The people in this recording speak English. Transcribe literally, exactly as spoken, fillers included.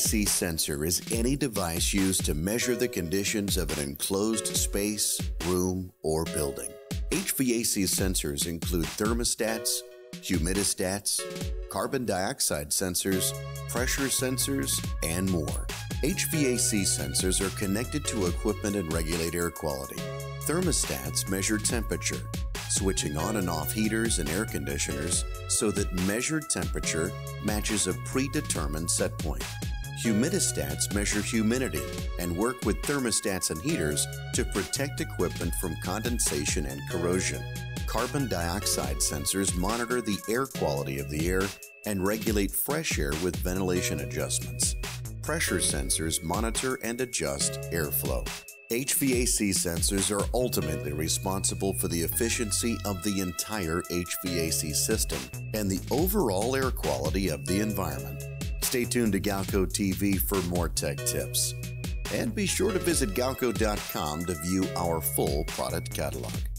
H V A C sensor is any device used to measure the conditions of an enclosed space, room, or building. H V A C sensors include thermostats, humidistats, carbon dioxide sensors, pressure sensors, and more. H V A C sensors are connected to equipment and regulate air quality. Thermostats measure temperature, switching on and off heaters and air conditioners so that measured temperature matches a predetermined set point. Humidistats measure humidity and work with thermostats and heaters to protect equipment from condensation and corrosion. Carbon dioxide sensors monitor the air quality of the air and regulate fresh air with ventilation adjustments. Pressure sensors monitor and adjust airflow. H V A C sensors are ultimately responsible for the efficiency of the entire H V A C system and the overall air quality of the environment. Stay tuned to Galco T V for more tech tips. And be sure to visit galco dot com to view our full product catalog.